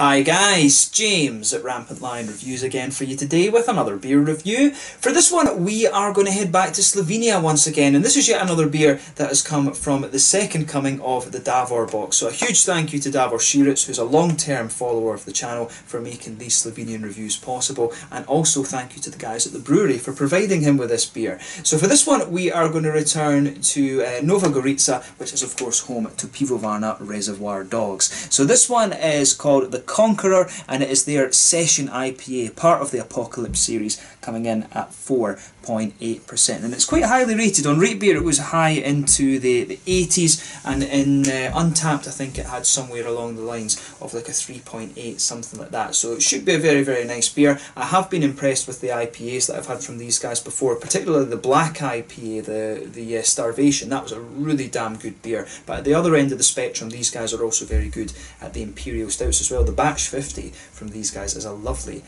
Hi guys, James at Rampant Lion Reviews again for you today with another beer review. For this one we are going to head back to Slovenia once again, and this is yet another beer that has come from the second coming of the Davor box. So a huge thank you to Davor Shiritz, who's a long-term follower of the channel, for making these Slovenian reviews possible, and also thank you to the guys at the brewery for providing him with this beer. So for this one we are going to return to Nova Gorica, which is of course home to Pivovarna Reservoir Dogs. So this one is called the Conqueror, and it is their Session IPA, part of the Apocalypse series, coming in at 4.8%, and it's quite highly rated. On RateBeer it was high into the 80s, and in Untappd I think it had somewhere along the lines of like a 3.8, something like that. So it should be a very, very nice beer. I have been impressed with the IPAs that I've had from these guys before, particularly the Black IPA, the Starvation. That was a really damn good beer. But at the other end of the spectrum, these guys are also very good at the Imperial Stouts as well. The Batch 50 from these guys is a lovely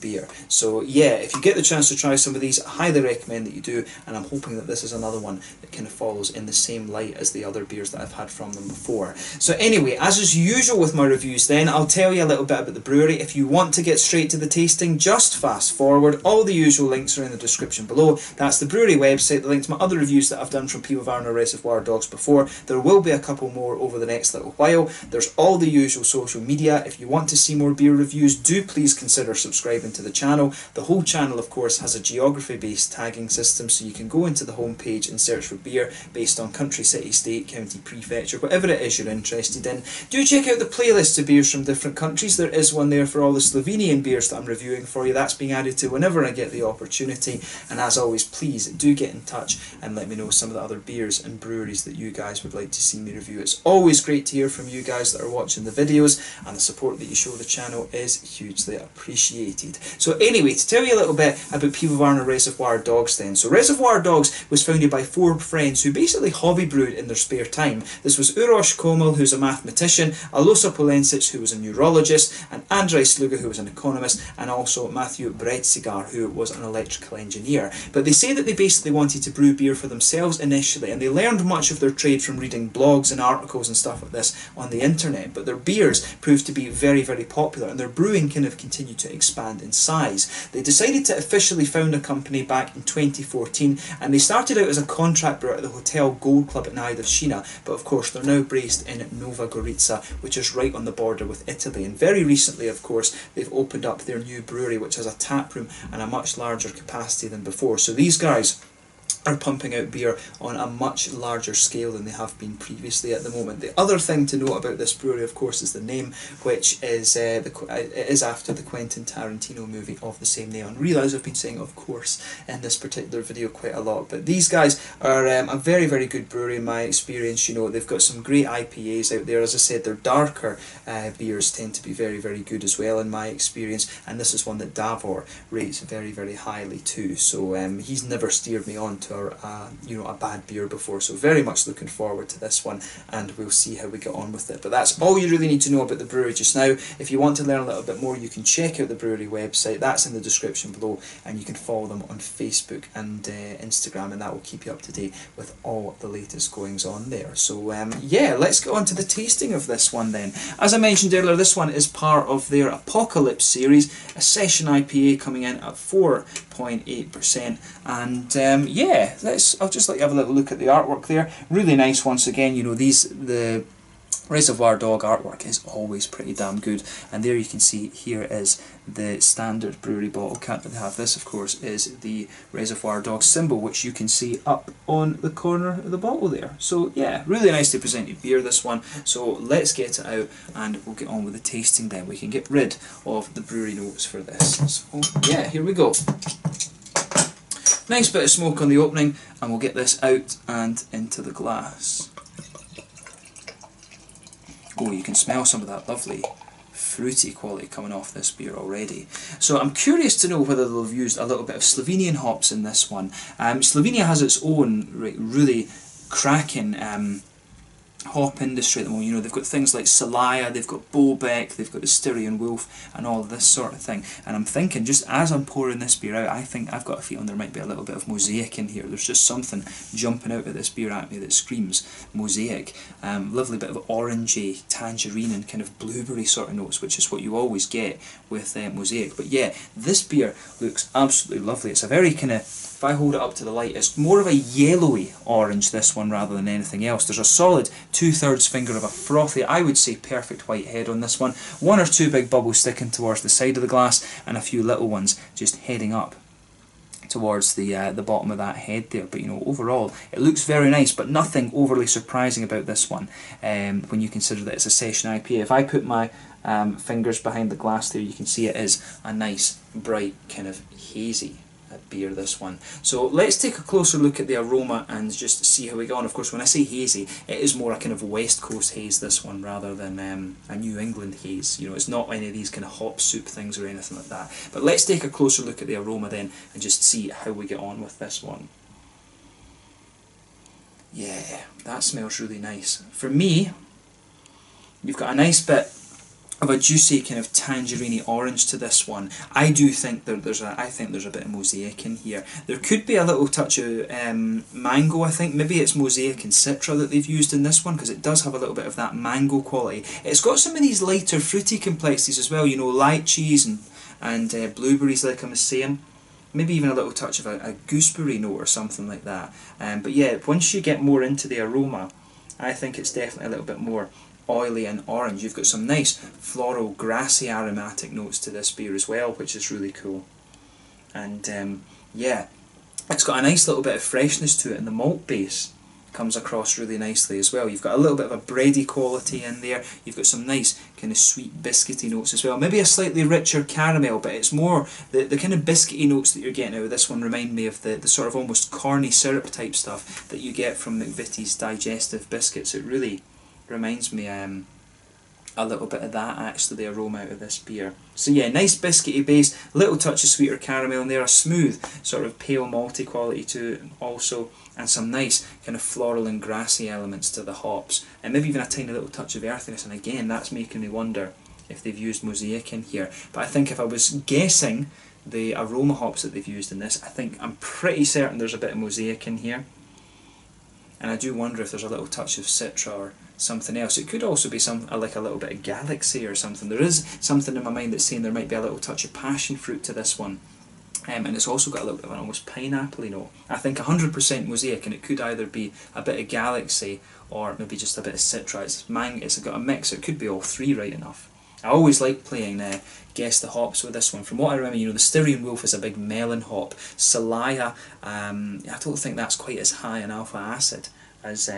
beer. So yeah, if you get the chance to try some of these, I highly recommend that you do, and I'm hoping that this is another one that kind of follows in the same light as the other beers that I've had from them before. So anyway, as is usual with my reviews then, I'll tell you a little bit about the brewery. If you want to get straight to the tasting, just fast forward. All the usual links are in the description below. That's the brewery website, the link to my other reviews that I've done from Pivovarna Reservoir Dogs before. There will be a couple more over the next little while. There's all the usual social media. If you want to see more beer reviews, do please consider subscribing to the channel. The whole channel of course has a geography based tagging system, so you can go into the home page and search for beer based on country, city, state, county, prefecture, whatever it is you're interested in. Do check out the playlist of beers from different countries. There is one there for all the Slovenian beers that I'm reviewing for you. That's being added to whenever I get the opportunity, and as always please do get in touch and let me know some of the other beers and breweries that you guys would like to see me review. It's always great to hear from you guys that are watching the videos, and the support that you show the channel is hugely appreciated. So anyway, to tell you a little bit about Pivovarna Reservoir Dogs then. So Reservoir Dogs was founded by four friends who basically hobby brewed in their spare time. This was Uros Komel, who's a mathematician, Alosa Polensic, who was a neurologist, and Andrei Sluga, who was an economist, and also Matthew Bretsigar, who was an electrical engineer. But they say that they basically wanted to brew beer for themselves initially, and they learned much of their trade from reading blogs and articles and stuff like this on the internet. But their beers proved to be very, very popular, and their brewing kind of continued to expand in size. They decided to officially found a company back in 2014, and they started out as a contract brewer at the Hotel Gold Club at Naidovskina, but of course they're now based in Nova Gorica, which is right on the border with Italy. And very recently of course they've opened up their new brewery, which has a tap room and a much larger capacity than before. So these guys are pumping out beer on a much larger scale than they have been previously at the moment. The other thing to note about this brewery of course is the name, which is it is after the Quentin Tarantino movie of the same name. And realise I've been saying of course in this particular video quite a lot, but these guys are a very, very good brewery in my experience. You know, they've got some great IPAs out there. As I said, their darker beers tend to be very, very good as well in my experience, and this is one that Davor rates very, very highly too. So he's never steered me on to you know, a bad beer before, so very much looking forward to this one, and we'll see how we get on with it. But that's all you really need to know about the brewery just now. If you want to learn a little bit more, you can check out the brewery website. That's in the description below, and you can follow them on Facebook and Instagram, and that will keep you up to date with all the latest goings on there. So yeah, let's get on to the tasting of this one then. As I mentioned earlier, this one is part of their Apocalypse series, a Session IPA coming in at 4.8%, and yeah, I'll just let you have a little look at the artwork there. Really nice once again. You know, the Reservoir Dog artwork is always pretty damn good, and there you can see here is the standard brewery bottle cap that they have. This of course is the Reservoir Dog symbol, which you can see up on the corner of the bottle there. So yeah, really nicely presented beer this one. So let's get it out and we'll get on with the tasting then. We can get rid of the brewery notes for this. So yeah, here we go. Nice bit of smoke on the opening, and we'll get this out and into the glass. Oh, you can smell some of that lovely fruity quality coming off this beer already. So I'm curious to know whether they've used a little bit of Slovenian hops in this one. Slovenia has its own really cracking hop industry at the moment. You know, they've got things like Salaya, they've got Bobek, they've got the Styrian Wolf, and all of this sort of thing. And I'm thinking, just as I'm pouring this beer out, I think I've got a feeling there might be a little bit of mosaic in here. There's just something jumping out of this beer at me that screams mosaic. Lovely bit of orangey, tangerine, and kind of blueberry sort of notes, which is what you always get with mosaic. But yeah, this beer looks absolutely lovely. It's a very kind of, if I hold it up to the light, it's more of a yellowy orange, this one, rather than anything else. There's a solid 2/3 finger of a frothy, I would say perfect white head on this one. One or two big bubbles sticking towards the side of the glass, and a few little ones just heading up towards the bottom of that head there. But you know, overall it looks very nice, but nothing overly surprising about this one when you consider that it's a session IPA. If I put my fingers behind the glass there, you can see it is a nice, bright, kind of hazy beer, this one. So let's take a closer look at the aroma and just see how we go on. Of course, when I say hazy, it is more a kind of West Coast haze, this one, rather than a New England haze. You know, it's not any of these kind of hop soup things or anything like that. But let's take a closer look at the aroma then and just see how we get on with this one. Yeah, that smells really nice. For me, you've got a nice bit of a juicy kind of tangerine orange to this one. I do think there's a bit of mosaic in here. There could be a little touch of mango, I think. Maybe it's mosaic and citra that they've used in this one, because it does have a little bit of that mango quality. It's got some of these lighter fruity complexities as well, you know, lychees and blueberries, like I was saying. Maybe even a little touch of a gooseberry note or something like that. But yeah, once you get more into the aroma, I think it's definitely a little bit more oily and orange. You've got some nice floral, grassy, aromatic notes to this beer as well, which is really cool. And yeah, it's got a nice little bit of freshness to it, and the malt base comes across really nicely as well. You've got a little bit of a bready quality in there. You've got some nice kind of sweet biscuity notes as well. Maybe a slightly richer caramel, but it's more the kind of biscuity notes that you're getting out of this one remind me of the sort of almost corny syrup type stuff that you get from McVitie's digestive biscuits. It really reminds me a little bit of that, actually, the aroma out of this beer. So yeah, nice biscuity base, little touch of sweeter caramel in there, a smooth sort of pale malty quality to it also, and some nice kind of floral and grassy elements to the hops, and maybe even a tiny little touch of earthiness. And again, that's making me wonder if they've used mosaic in here. But I think if I was guessing the aroma hops that they've used in this, I think I'm pretty certain there's a bit of mosaic in here. And I do wonder if there's a little touch of citra or something else. It could also be like a little bit of galaxy or something. There is something in my mind that's saying there might be a little touch of passion fruit to this one. And it's also got a little bit of an almost pineapple note. I think 100% mosaic, and it could either be a bit of galaxy or maybe just a bit of citra. It's got a mix. It could be all three, right enough. I always like playing guess the hops with this one. From what I remember, you know, the Styrian Wolf is a big melon hop. Salaya, I don't think that's quite as high in alpha acid as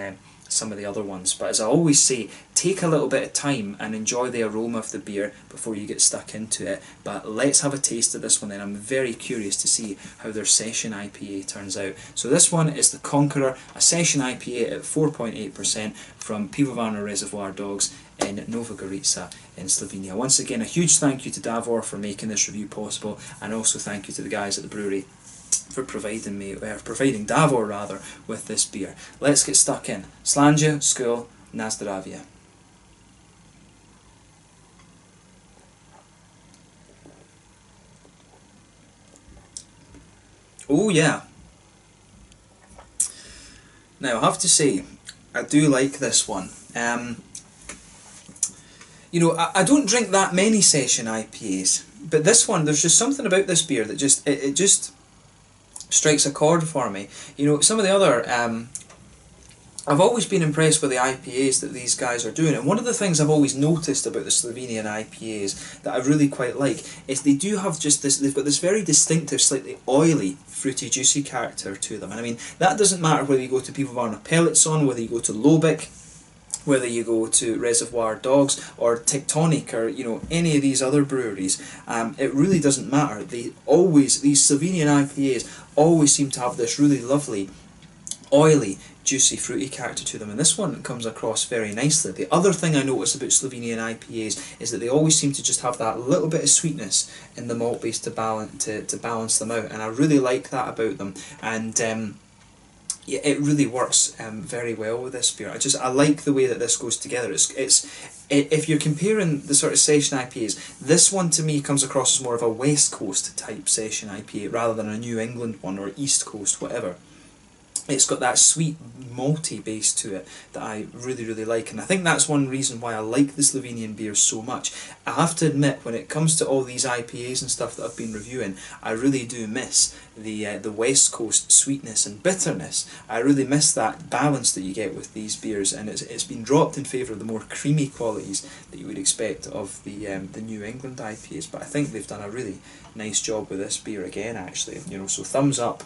some of the other ones. But as I always say, take a little bit of time and enjoy the aroma of the beer before you get stuck into it. But let's have a taste of this one then. I'm very curious to see how their session IPA turns out. So this one is the Conqueror, a session IPA at 4.8% from Pivovarna Reservoir Dogs in Nova Gorica in Slovenia. Once again, a huge thank you to Davor for making this review possible, and also thank you to the guys at the brewery for providing Davor rather with this beer. Let's get stuck in. Slanja, Skol, na zdravje. Oh yeah. Now I have to say, I do like this one. You know, I don't drink that many session IPAs, but this one, there's just something about this beer that just it just strikes a chord for me. You know, some of the other, I've always been impressed with the IPAs that these guys are doing, and one of the things I've always noticed about the Slovenian IPAs that I really quite like is they do have just this, they've got this very distinctive, slightly oily, fruity, juicy character to them. And I mean, that doesn't matter whether you go to Pivovarna Pelletson, whether you go to Lobik, whether you go to Reservoir Dogs or Tectonic or, you know, any of these other breweries. It really doesn't matter. They always, these Slovenian IPAs always seem to have this really lovely, oily, juicy, fruity character to them, and this one comes across very nicely. The other thing I notice about Slovenian IPAs is that they always seem to just have that little bit of sweetness in the malt base to balance them out, and I really like that about them. And yeah, it really works very well with this beer. I like the way that this goes together. If you're comparing the sort of session IPAs, this one to me comes across as more of a West Coast type session IPA rather than a New England one or East Coast, whatever. It's got that sweet malty base to it that I really, really like, and I think that's one reason why I like the Slovenian beers so much. I have to admit, when it comes to all these IPAs and stuff that I've been reviewing, I really do miss the West Coast sweetness and bitterness. I really miss that balance that you get with these beers, and it's been dropped in favour of the more creamy qualities that you would expect of the New England IPAs. But I think they've done a really nice job with this beer again, actually. You know, so thumbs up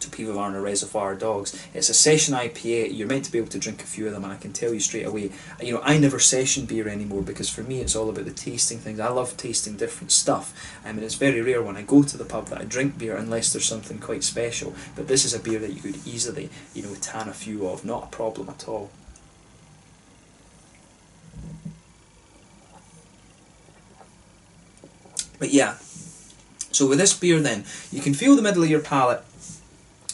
to Pivovarna Reservoir Dogs. It's a session IPA. You're meant to be able to drink a few of them, and I can tell you straight away, you know, I never session beer anymore, because for me it's all about the tasting things. I love tasting different stuff. I mean, it's very rare when I go to the pub that I drink beer unless there's something quite special, but this is a beer that you could easily, you know, tan a few of, not a problem at all. But yeah, so with this beer then, you can feel the middle of your palate.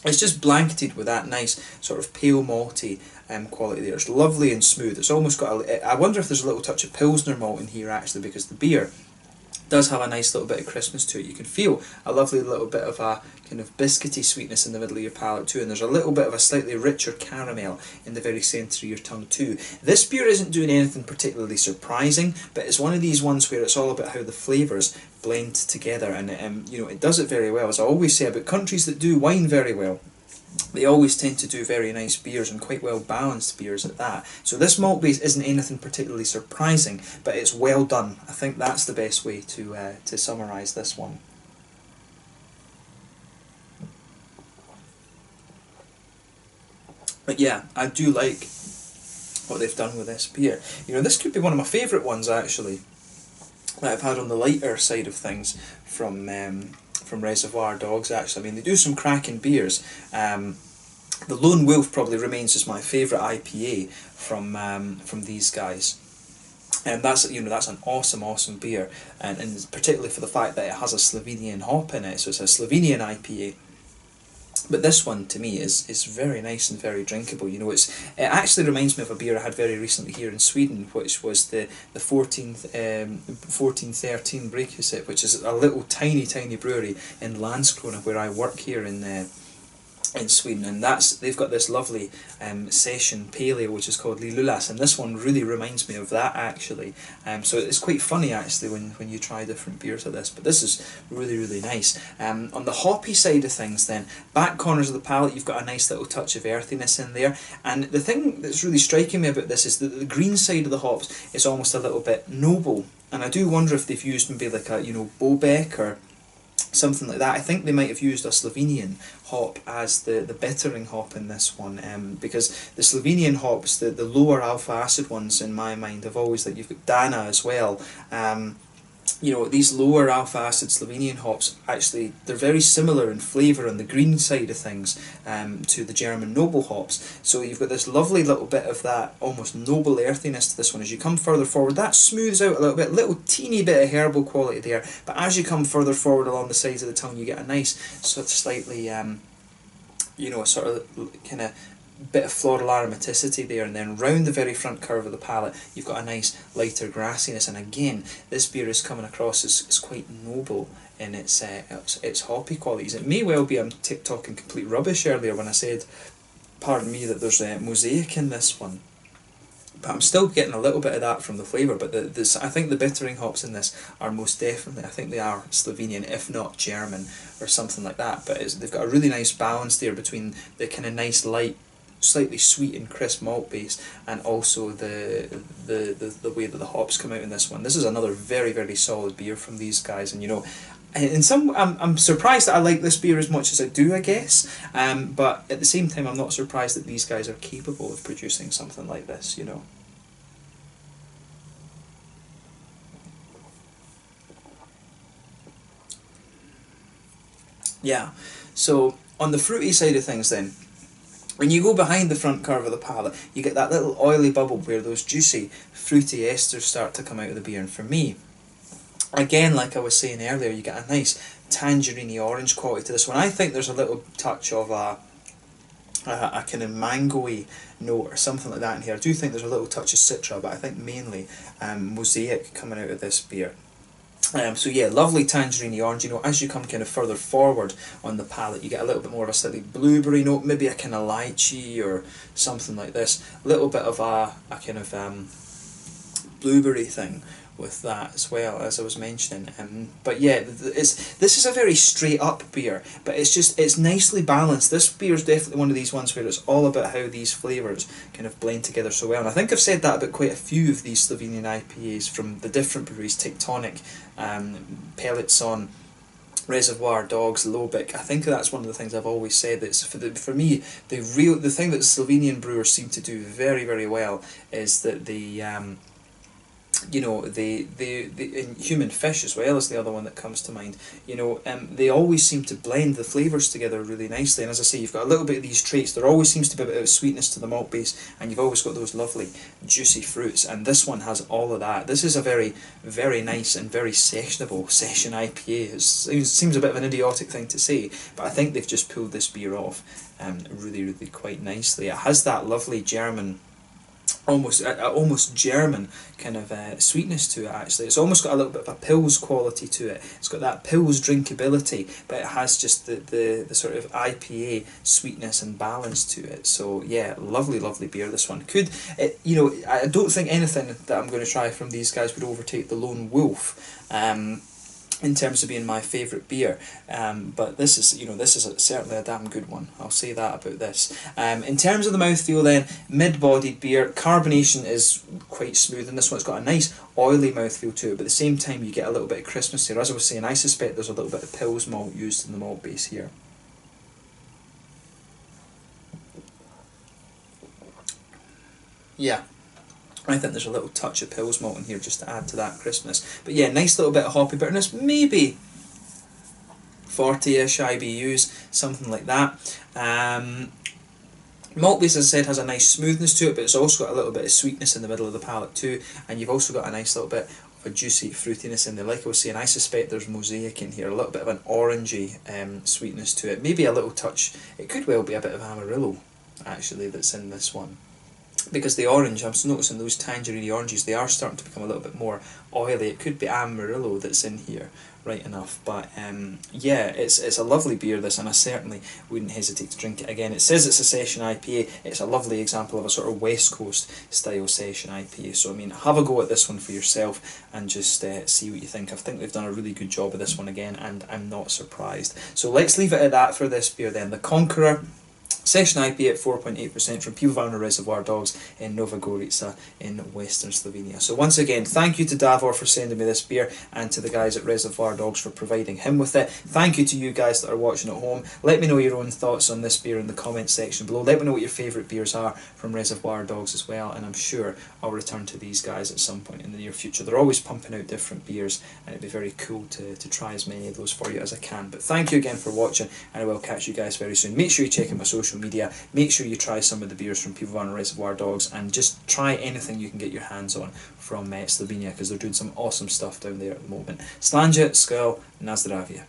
It's just blanketed with that nice sort of pale malty quality there. It's lovely and smooth. It's almost got a, I wonder if there's a little touch of Pilsner malt in here actually, because the beer does have a nice little bit of crispness to it. You can feel a lovely little bit of a kind of biscuity sweetness in the middle of your palate too, and there's a little bit of a slightly richer caramel in the very centre of your tongue too. This beer isn't doing anything particularly surprising, but it's one of these ones where it's all about how the flavours blend together, and you know, it does it very well. As I always say about countries that do wine very well, they always tend to do very nice beers, and quite well balanced beers at that. So this malt base isn't anything particularly surprising, but it's well done. I think that's the best way to summarise this one. But yeah, I do like what they've done with this beer. You know, this could be one of my favourite ones actually that I've had on the lighter side of things from Reservoir Dogs actually. I mean, they do some cracking beers. The Lone Wolf probably remains as my favourite IPA from these guys. And that's, you know, that's an awesome, awesome beer, and particularly for the fact that it has a Slovenian hop in it, so it's a Slovenian IPA. But this one to me is very nice and very drinkable. You know, it actually reminds me of a beer I had very recently here in Sweden, which was the 1413 brekhouse, which is a little tiny brewery in Landskrona where I work here in Sweden, and they've got this lovely session pale ale which is called Lilulas, and this one really reminds me of that actually. So it's quite funny actually when you try different beers like this, but this is really, really nice. On the hoppy side of things then, back corners of the palate you've got a nice little touch of earthiness in there, and the thing that's really striking me about this is that the green side of the hops is almost a little bit noble, and I do wonder if they've used maybe like a, you know, Bobek or something like that. I think they might have used a Slovenian hop as the bittering hop in this one, because the Slovenian hops, the lower alpha acid ones in my mind, have always, like, you've got Dana as well. You know, these lower alpha acid Slovenian hops, actually they're very similar in flavour on the green side of things to the German noble hops. So you've got this lovely little bit of that almost noble earthiness to this one. As you come further forward, that smooths out a little bit, little teeny bit of herbal quality there. But as you come further forward along the sides of the tongue, you get a nice, sort of slightly, you know, sort of kind of bit of floral aromaticity there, and then round the very front curve of the palate you've got a nice lighter grassiness, and again this beer is coming across as quite noble in its hoppy qualities. It may well be I'm talking complete rubbish earlier when I said, pardon me, that there's mosaic in this one, but I'm still getting a little bit of that from the flavour. But I think the bittering hops in this are most definitely, I think they are Slovenian, if not German or something like that, but they've got a really nice balance there between the kind of nice light, slightly sweet and crisp malt base, and also the way that the hops come out in this one. This is another very, very solid beer from these guys, and you know, in some, I'm surprised that I like this beer as much as I do, I guess, but at the same time I'm not surprised that these guys are capable of producing something like this, you know. Yeah, so on the fruity side of things then, when you go behind the front curve of the palate, you get that little oily bubble where those juicy, fruity esters start to come out of the beer. And for me, again, like I was saying earlier, you get a nice tangerine-y orange quality to this one. I think there's a little touch of a a kind of mangoey note or something like that in here. I do think there's a little touch of citra, but I think mainly mosaic coming out of this beer. So yeah, lovely tangerine orange. You know, as you come kind of further forward on the palate, you get a little bit more of a slightly blueberry note, maybe a kind of lychee or something like this. A little bit of a kind of blueberry thing with that as well, as I was mentioning. But yeah, this is a very straight up beer, but it's just, it's nicely balanced. This beer is definitely one of these ones where it's all about how these flavours kind of blend together so well. And I think I've said that about quite a few of these Slovenian IPAs from the different breweries, Tectonic, Pelletson, Reservoir Dogs, Lobik. I think that's one of the things I've always said. That's for me, the thing that Slovenian brewers seem to do very, very well is that they you know, the in Human Fish as well is the other one that comes to mind. You know, they always seem to blend the flavours together really nicely. And as I say, you've got a little bit of these traits. There always seems to be a bit of sweetness to the malt base, and you've always got those lovely juicy fruits. And this one has all of that. This is a very, very nice and very sessionable session IPA. It seems a bit of an idiotic thing to say, but I think they've just pulled this beer off really, really quite nicely. It has that lovely German, almost German kind of sweetness to it. Actually, it's almost got a little bit of a Pils quality to it. It's got that Pils drinkability, but it has just the sort of IPA sweetness and balance to it. So yeah, lovely, lovely beer. This one could, you know, I don't think anything that I'm going to try from these guys would overtake the Lone Wolf in terms of being my favourite beer, but this is, you know, this is certainly a damn good one. I'll say that about this. In terms of the mouthfeel then, mid-bodied beer, carbonation is quite smooth, and this one's got a nice oily mouthfeel to it, but at the same time you get a little bit of crispness here. As I was saying, I suspect there's a little bit of Pils malt used in the malt base here. Yeah, I think there's a little touch of Pils malt in here just to add to that crispness. But yeah, nice little bit of hoppy bitterness, maybe 40-ish IBUs, something like that. Malt base, as I said, has a nice smoothness to it, but it's also got a little bit of sweetness in the middle of the palate too, and you've also got a nice little bit of a juicy fruitiness in there. Like I was saying, I suspect there's mosaic in here, a little bit of an orangey sweetness to it, maybe a little touch. It could well be a bit of Amarillo, actually, that's in this one. Because the orange, I'm noticing those tangerine oranges, they are starting to become a little bit more oily. It could be Amarillo that's in here, right enough. But yeah, it's a lovely beer, this, and I certainly wouldn't hesitate to drink it again. It says it's a session IPA. It's a lovely example of a sort of West Coast style session IPA. So I mean, have a go at this one for yourself and just see what you think. I think they've done a really good job of this one again, and I'm not surprised. So let's leave it at that for this beer then. The Conqueror, session IPA at 4.8% from Pivovarna Reservoir Dogs in Nova Gorica in Western Slovenia. So once again, thank you to Davor for sending me this beer, and to the guys at Reservoir Dogs for providing him with it. Thank you to you guys that are watching at home. Let me know your own thoughts on this beer in the comment section below. Let me know what your favourite beers are from Reservoir Dogs as well, and I'm sure I'll return to these guys at some point in the near future. They're always pumping out different beers, and it'd be very cool to try as many of those for you as I can. But thank you again for watching, and I will catch you guys very soon. Make sure you check out my social media, make sure you try some of the beers from Pivovarna Reservoir Dogs, and just try anything you can get your hands on from Slovenia, because they're doing some awesome stuff down there at the moment. Slanja, Skull, Nazdravje.